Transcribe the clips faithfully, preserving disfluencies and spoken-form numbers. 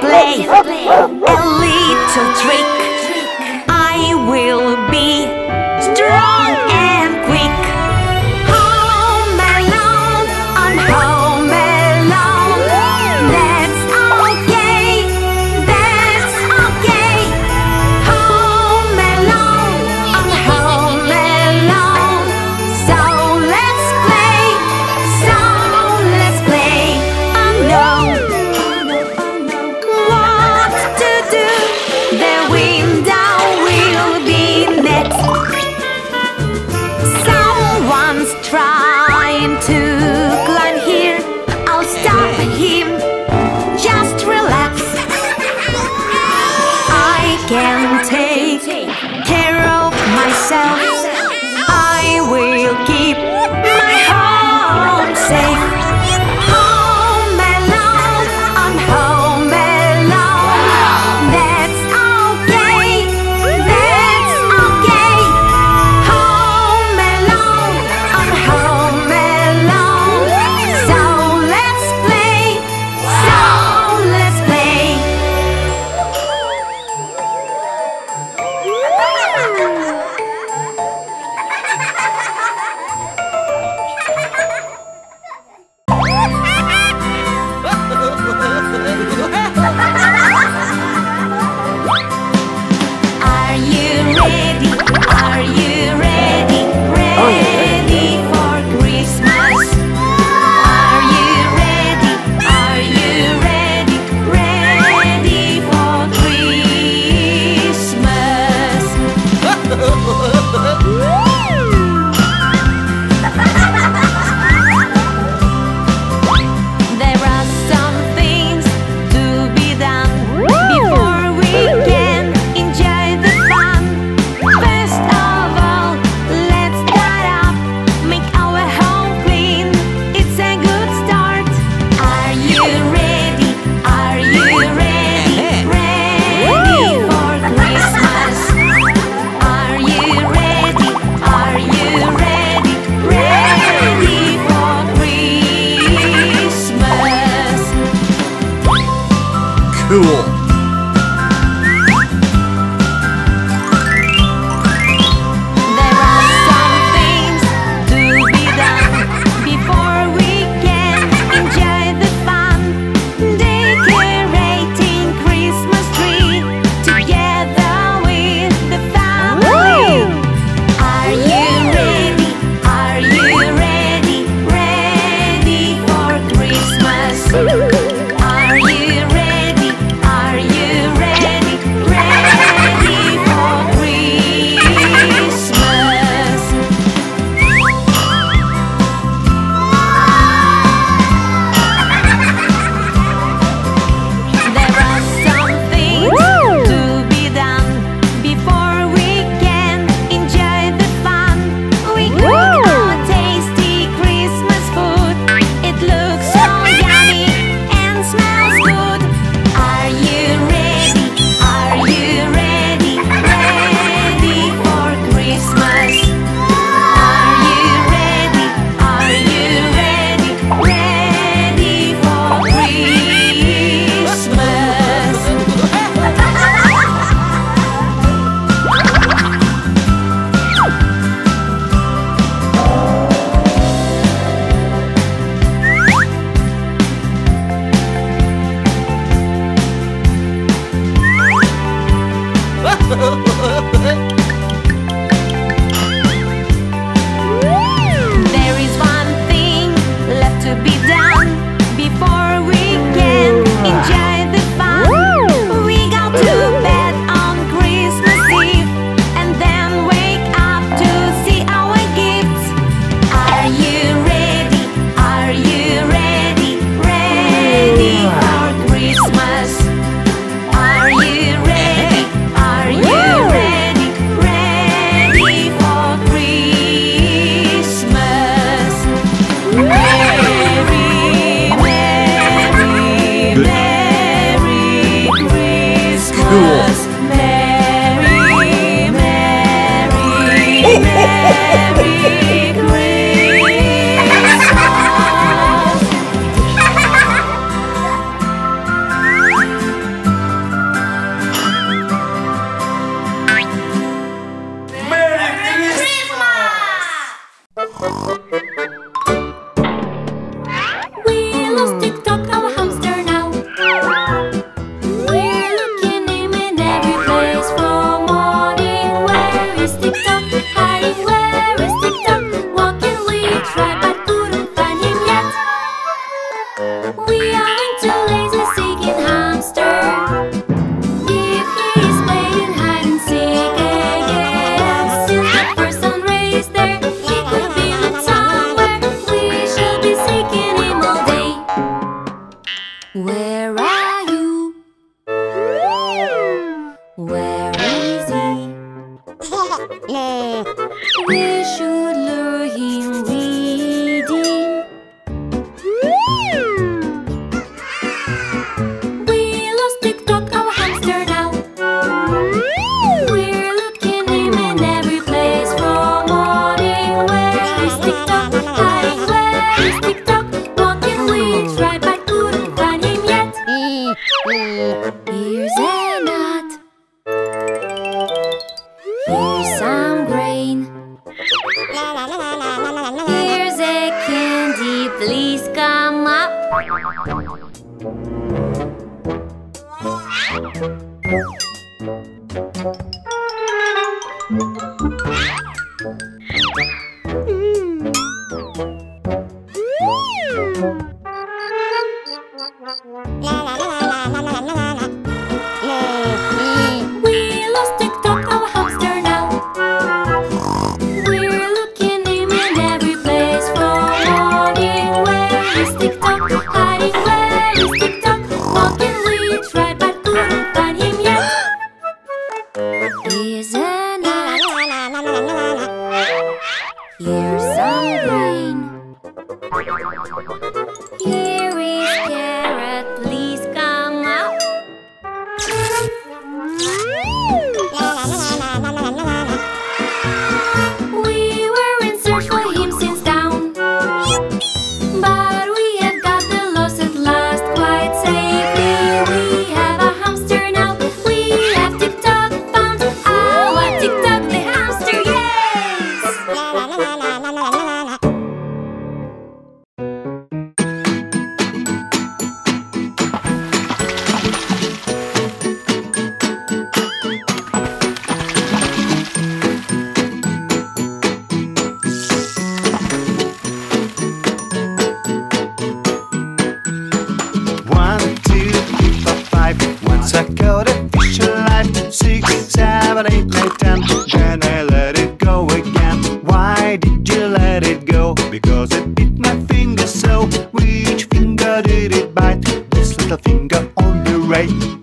Play a little trick. I will be strong and quick. Home alone, I'm home alone. That's okay, that's okay. Home alone, I'm home alone. So let's play, so let's play. I know I will keep my home safe. Home alone, I'm home alone. That's okay, that's okay. Home alone, I'm home alone. So let's play, so let's play. yeah. We should lure him with him. We lost TikTok, our hamster now. We're looking him in every place from morning. Where is TikTok? Hiding, where is TikTok? Walking, we tried but couldn't find him yet. Here's a nut. Here's some grain. Here's a candy, please come up. We lost TikTok, our hamster now. We're looking him in every place from morning. Where is TikTok? Hiding, where is TikTok? Walking, we tried but couldn't find him yet. Here's a nut. Here's some grain. Here is carrot, please come out. We were in search for him since dawn, but we have gotten lost at last quite safely. We have a hamster now. We have TikTok, found our TikTok the hamster, yes! I go to visualize six, seven, eight, nine, ten. Then I let it go again. Why did you let it go? Because it bit my finger so. Which finger did it bite? This little finger on the right.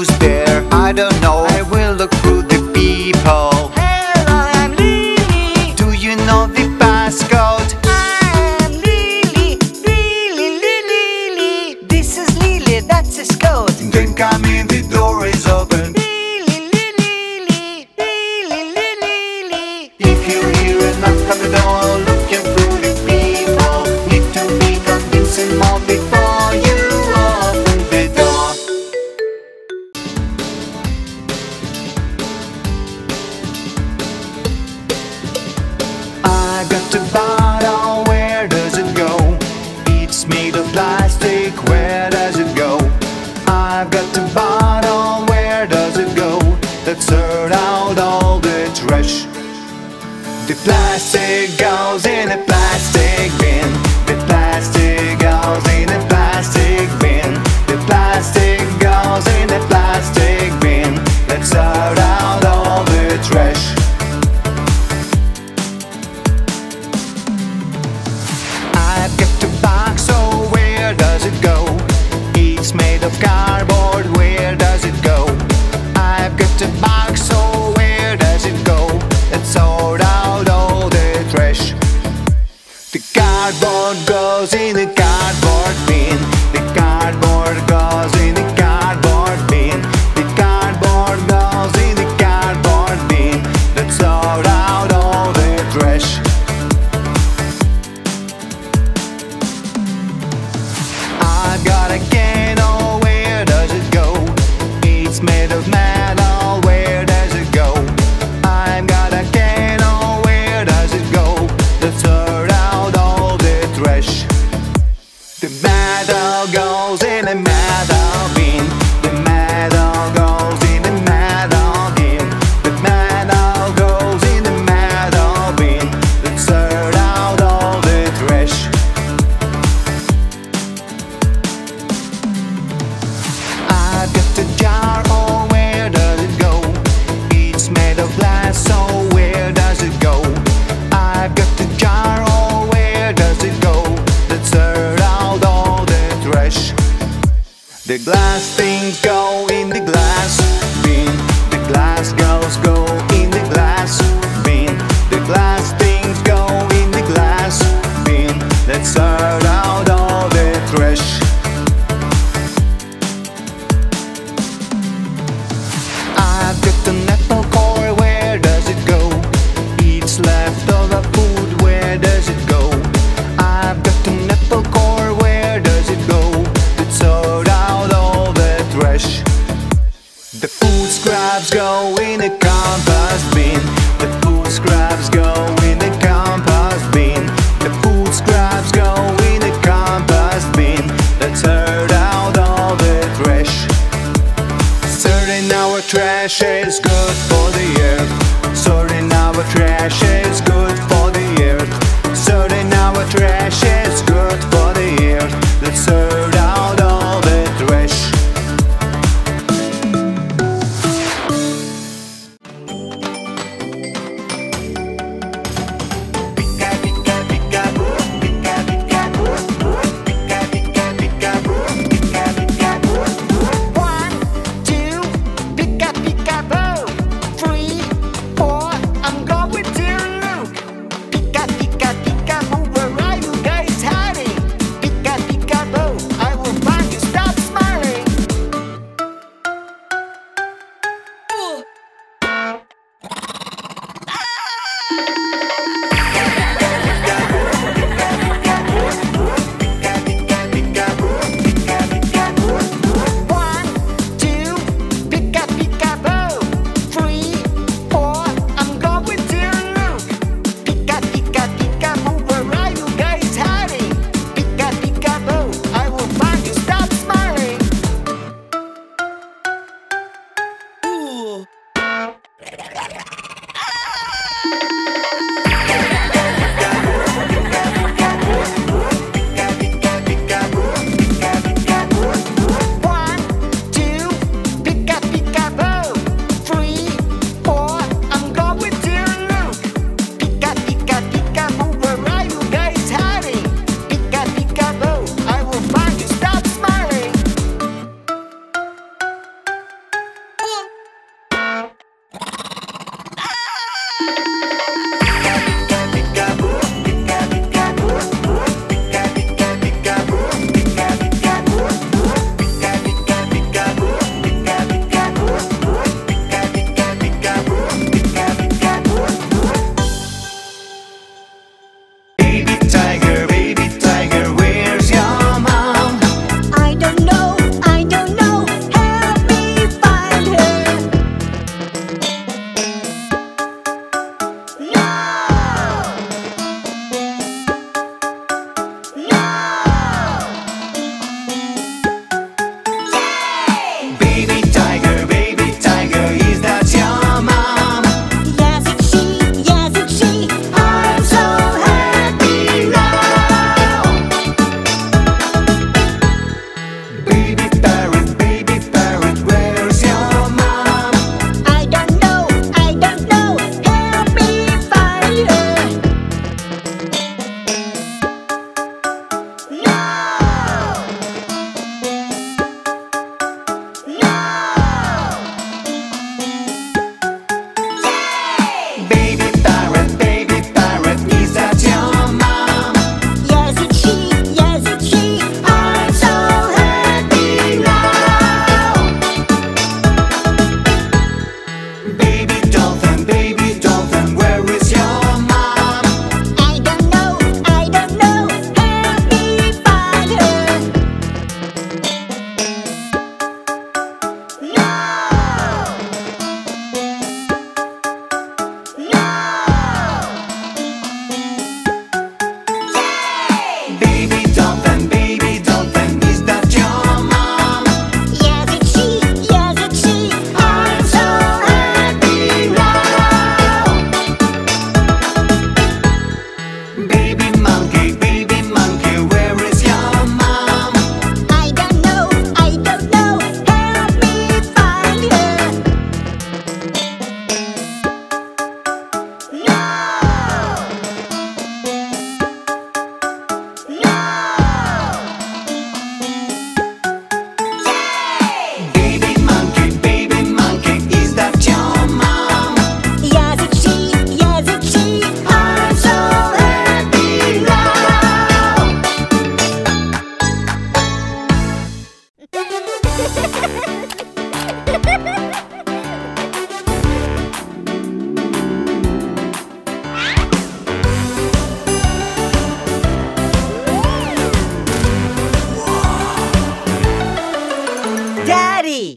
who's there, I don't know. I will look through the people. Hello, I'm Lily. Do you know the passcode? I am Lily, Lily, Lily, Lily. This is Lily, that's his code. Then come in, the door is open. Lily, Lily, Lily, Lily, Lily. If you hear a knock on the door, looking through the people, need to be convincing more before you open the door. I got a bottle, where does it go? It's made of plastic, where does it go? I've got a bottle, where does it go? Let's sort out all the trash. The plastic goes in a plastic bin. The plastic goes in a plastic bin. The plastic goes in a plastic bin. Let's sort out all the trash. I've got a box, so where does it go? It's made of cardboard, where does it go? I've got a box, so where does it go? Let's sort out all the trash. The cardboard goes in the cardboard bin. The cardboard goes in the cardboard bin. The cardboard goes in the cardboard bin. Let's sort out all the trash. I've got a can, oh where does it go? It's made of metal, where does it go? I've got a can, oh where does it go? Let's sort out all the trash. The metal goes in a metal bin. The metal goes in a metal bin. The metal goes in a metal bin. Let's sort out all the trash. I've got a jar, oh where does it go? It's made of glass, so where does it go? I've got a jar, oh where does it go? Let's sort out all the trash. The glass things go in the glass bin. The glass goes go in the glass bin. The glass things go in the glass bin. Let's sort out all the trash. I've got an apple core, where does it go? It's leftover food, where does it go? I've got an apple core, where does it go? Let's sort out all the trash. The food scraps go in a compost bin. The food scraps go in a compost bin. The food scraps go in a compost bin. Let's sort out all the trash. Sorting our trash is good for the earth. Sorting our trash is good for the earth. Sorting our trash is good for the earth. Let's sort out all the trash. One, two, pick up, pick up, boo. Three, four, I'm going to Luke.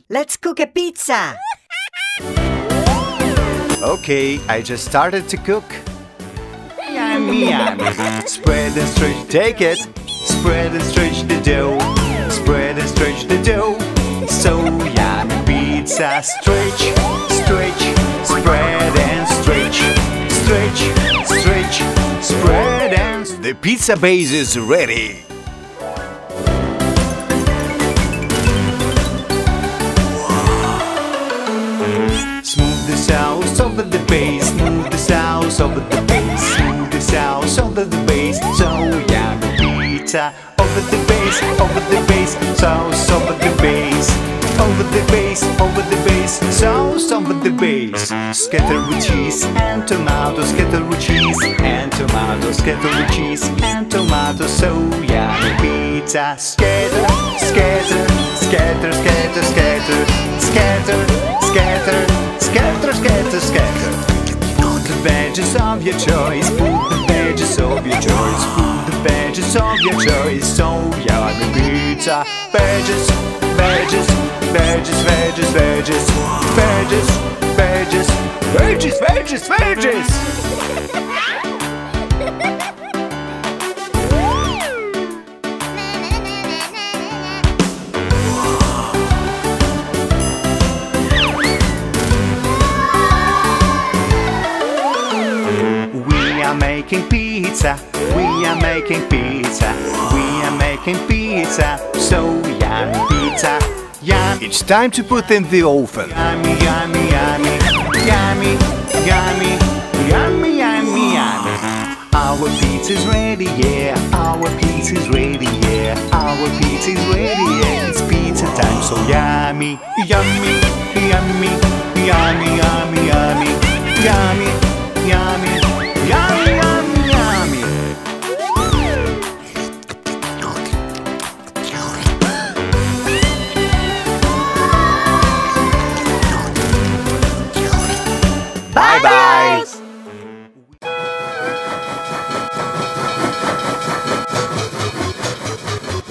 Hey, let's cook a pizza! Okay, I just started to cook. Yummy, yummy. Spread and stretch, take it. Spread and stretch the dough. Spread and stretch the dough. So yummy pizza. Stretch, stretch, spread and stretch. Stretch, stretch, spread and... The pizza base is ready. Smooth the sauce over the base, smooth the sauce over the base, smooth the sauce over the base, so yummy pizza. Over the base, over the base, sauce over the base, over the base, over the base, sauce over the base. Scatter with cheese and tomatoes, scatter with cheese and tomatoes, scatter with cheese and tomatoes, so yummy pizza. Scatter, scatter, scatter, scatter, scatter, scatter, scatter. Scatter, scatter, scatter. Put the veggies of your choice. Put the veggies of your choice. Put the veggies of your choice. So yummy pizza. Veggies, veggies, veggies, veggies, veggies, veggies, veggies, veggies, veggies, veggies. Making pizza, we are making pizza, we are making pizza, so yummy pizza, yummy. It's time to put in the oven. Yummy, yummy, yummy, yummy, yummy, yummy, yummy, yummy. Our pizza is ready, yeah. Our pizza is ready, yeah. Our pizza is ready, yeah. It's pizza time, so yummy, yummy, yummy, yummy, yummy, yummy, yummy, yummy, yummy. Bye-bye!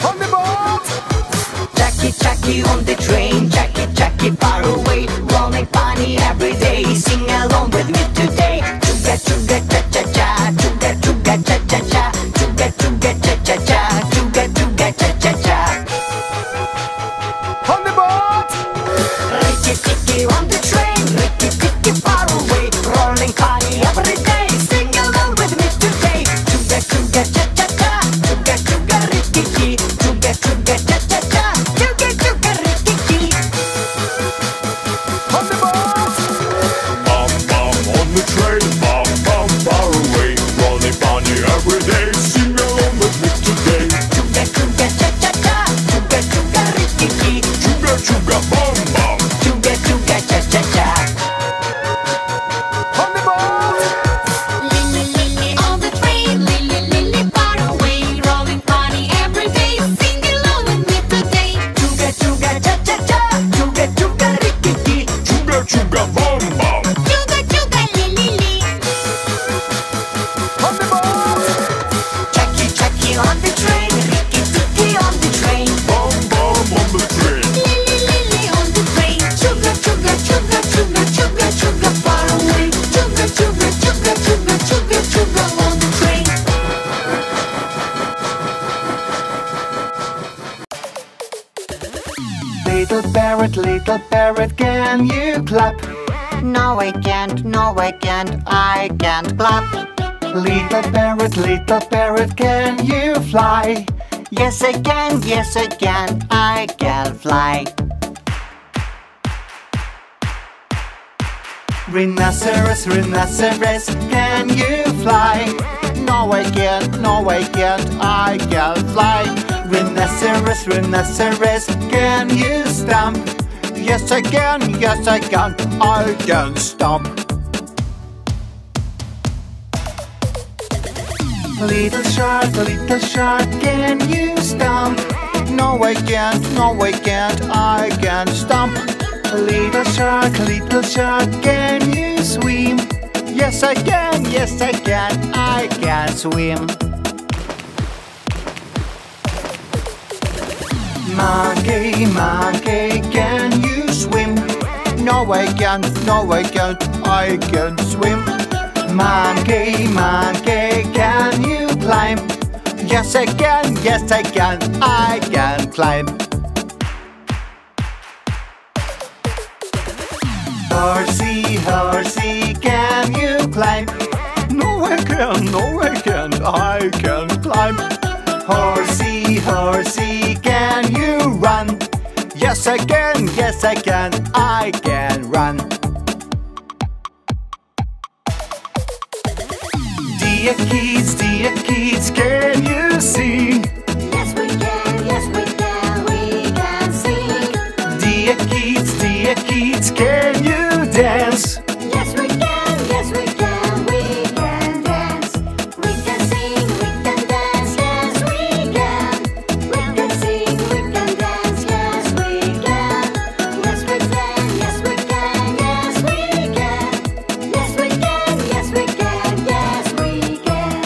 On the boat! Jackie, Jackie on the train. Jackie, Jackie far away. We'll make money every day. Sing along with me today. Chugga, chugga, cha-cha-cha. Chugga, chugga, cha-cha-cha. Chugga, chugga, cha-cha-cha. Chugga, chugga, cha-cha-cha. On the boat! Ricky, Ricky on the train. Ricky, Ricky far away. Little parrot, can you clap? No, I can't, no, I can't, I can't clap. Little parrot, little parrot, can you fly? Yes, I can, yes, I can, I can fly. Rhinoceros, rhinoceros, can you fly? No, I can't, no, I can't, I can fly. Rhinoceros, rhinoceros, can you stomp? Yes, I can, yes, I can, I can stomp. Little shark, little shark, can you stomp? No, I can't, no, I can't, I can stomp. Little shark, little shark, can you swim? Yes, I can, yes, I can, I can swim. Monkey, monkey, can you swim? No, I can't, no, I can't, I can't swim. Monkey, monkey, can you climb? Yes, I can, yes, I can, I can climb. Horsey, horsey, can you climb? No, I can, no, I can, I can climb. Horsey, horsey, can you run? Yes, I can, yes, I can, I can run. Dear kids, dear kids, can you sing? Yes, we can, yes, we can, we can sing. Dear kids, dear kids, can you dance? Yes, we can, yes, we can, we can dance. We can sing, we can dance, yes, we can. We can sing, we can dance, yes, we can. Yes, we can, yes, we can, yes, we can. Yes, we can, yes, we can, yes, we can.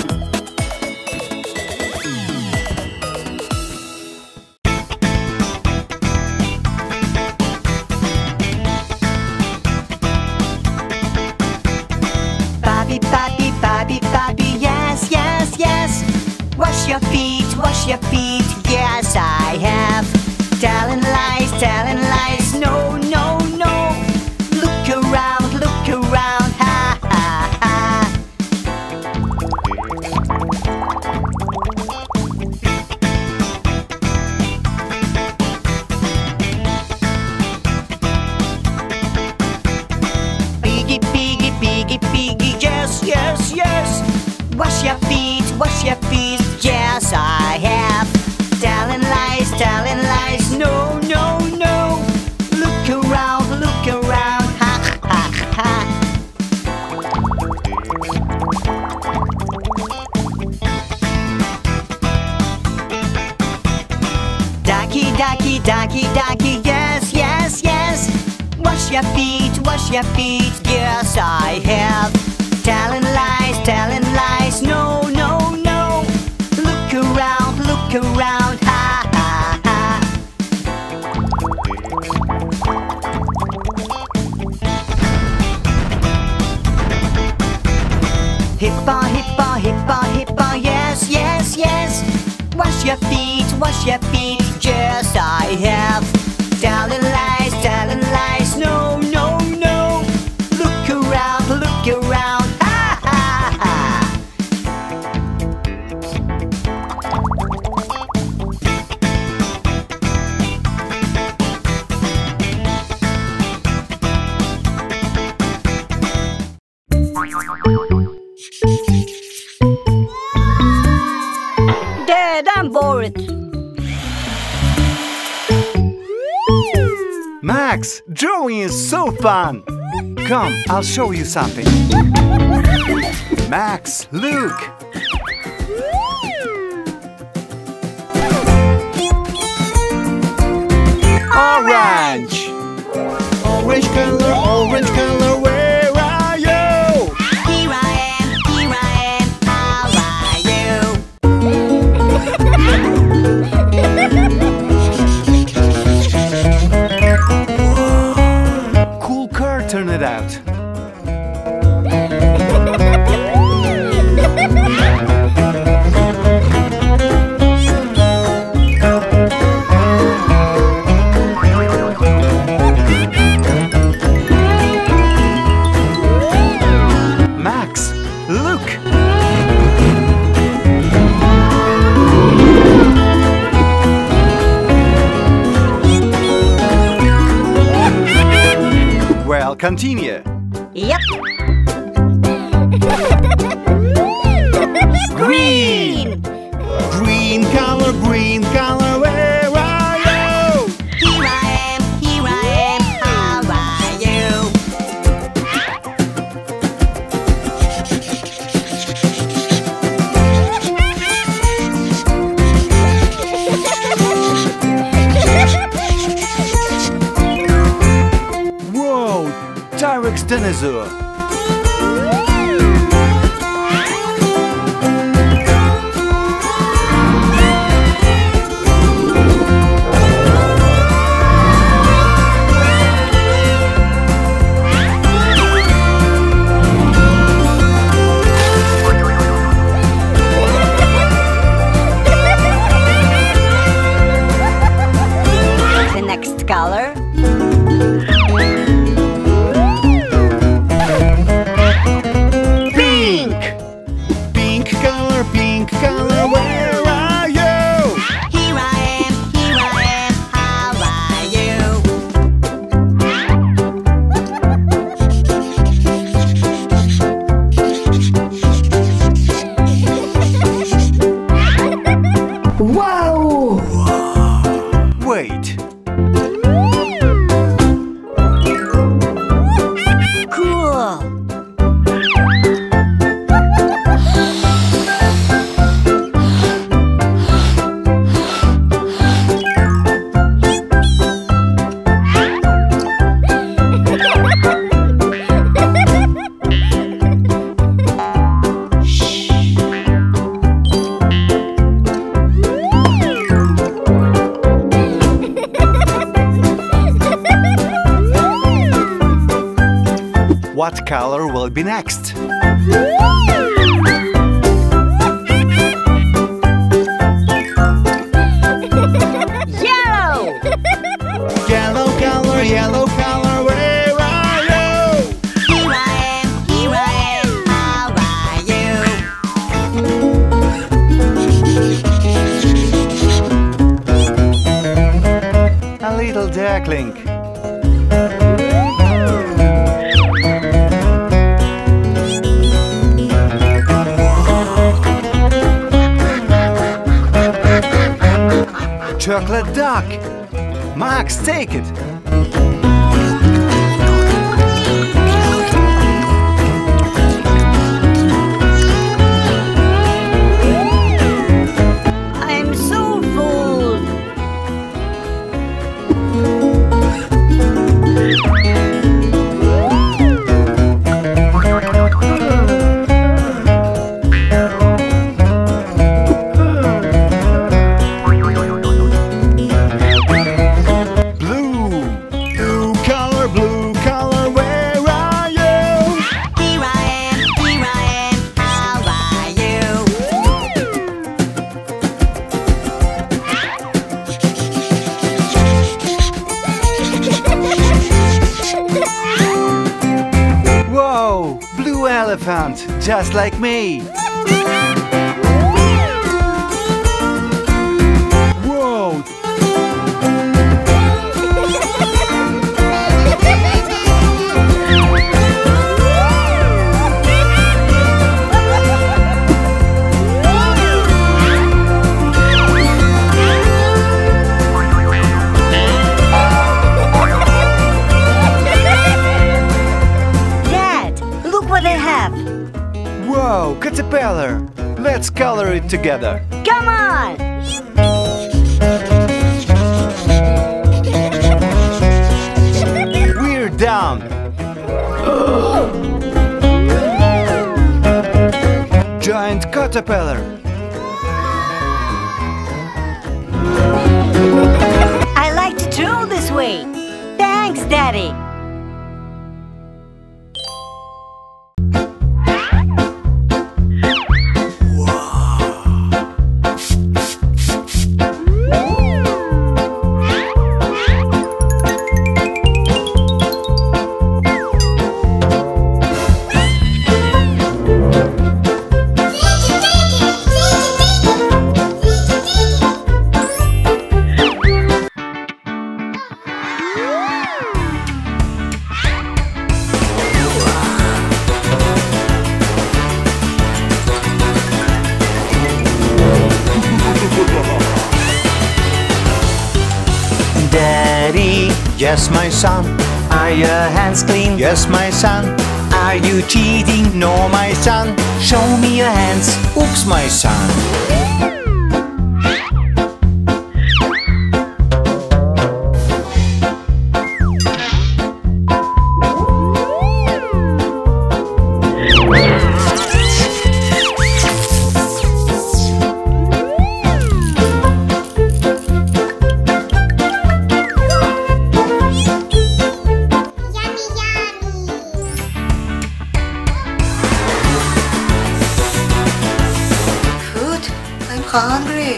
Bobby, Bobby, Bobby, Bobby, yes, yes, yes. Wash your feet, wash your feet, yes, I have. Telling lies, telling lies, no, no, no. Look around, look around, ha, ha, ha. Piggy, piggy, piggy, piggy, yes, yes, yes. Wash your feet, wash your feet, yes, I have. Telling lies, telling lies, no, no, no. Look around, look around, ha, ha, ha. Ducky, ducky, ducky, ducky, yes, yes, yes. Wash your feet, wash your feet, yes, I have. Telling lies, telling lies, no, no, no. Look around, look around, ha, ha, ha. Hippo, hippo, hippo, hippo, yes, yes, yes. Wash your feet, wash your feet, yes, I have. Telling lies, telling lies, no, no, no. Look around, look around, ha, ha, ha. Dad, I'm bored. Max, drawing is so fun. Come, I'll show you something. Max, look. Orange. Orange color, orange color, where are you? Here I am, here I am, how are you? Cool car, turn it out. Max, look. Well, continue. Yep. Green. Green color, green color, where are you? Here I am, here I am, how are you? Whoa, T-Rex dinosaur. What color will be next? Yellow! Yellow color, yellow color, where are you? Here I am, here I am, how are you? A little duckling. Chocolate duck! Max, take it! I'm so full! Just like me! Whoa! Dad, look what I have! Whoa, caterpillar! Let's color it together! Come on! We're done! Giant caterpillar! I like to draw this way! Thanks, Daddy! Yes, my son, are your hands clean? Yes, my son, are you cheating? No, my son, show me your hands. Oops, my son. Hungry.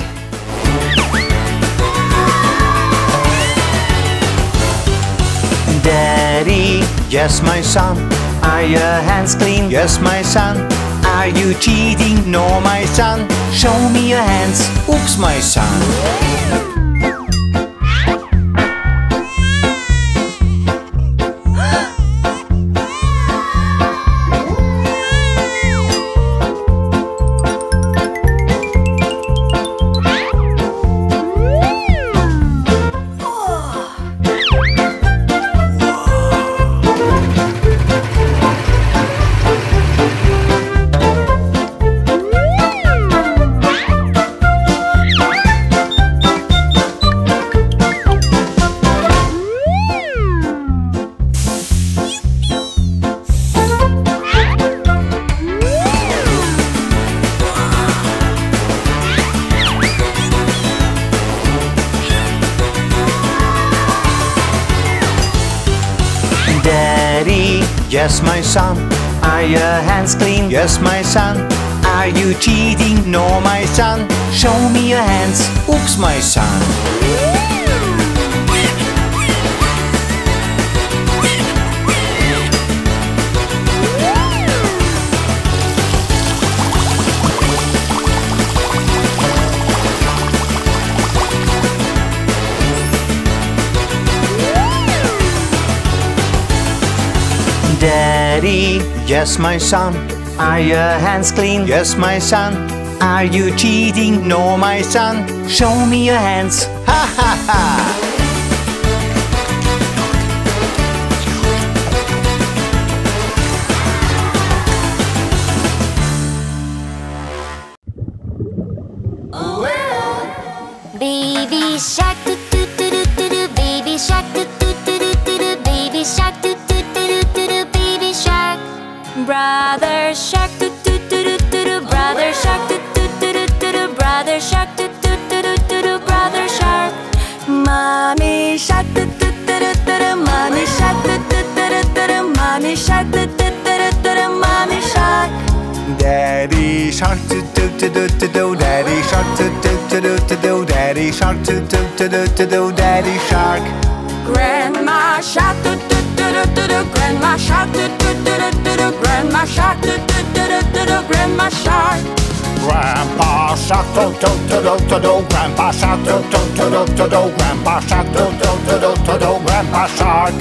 Daddy, yes, my son, are your hands clean? Yes, my son, are you cheating? No, my son, show me your hands. Oops, my son. Yes, my son. Are your hands clean? Yes, my son. Are you cheating? No, my son. Show me your hands. Oops, my son. Daddy. Yes, my son. Are your hands clean? Yes, my son. Are you cheating? No, my son. Show me your hands. Ha ha ha! Baby shark, do do do do do do. Baby shark, do do do do do do. Baby shark, do do do do do. Baby shark, brother shark, do do do do do. Brother shark, do do do do do. Brother shark, do do do do do. Brother shark, mommy shark, do do do do do. Mommy shark, do do do do do. Mommy shark, do do do do do. Mommy shark, daddy shark, do do do do do. Daddy shark, do do do do do. Daddy shark, do do do do do. Daddy shark, grandma shark, do do do do do. Grandma shark, do do do do do. Grandma shark, do do do do do. Grandma shark, grandpa shark, do do do do do. Grandpa shark, do do do do do. Grandpa shark, do do do do do. Grandpa shark.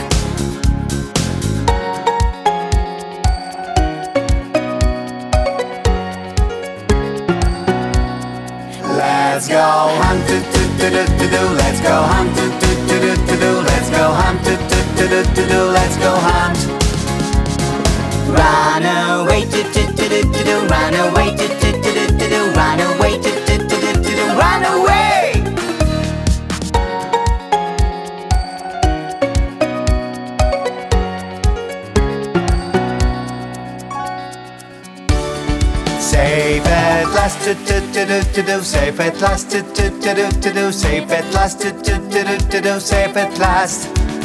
Let's go hunt, do do do do do. Let's go hunt, do do do do do. Let's go hunt, do do do do do. Let's go hunt. Run away, do do do do do. Run away, do do do do do. Run away, do do do do do. Run away. Safe at last, do do do do do. Safe at last, do do do do do. Safe at last, do do do do do. Safe at last.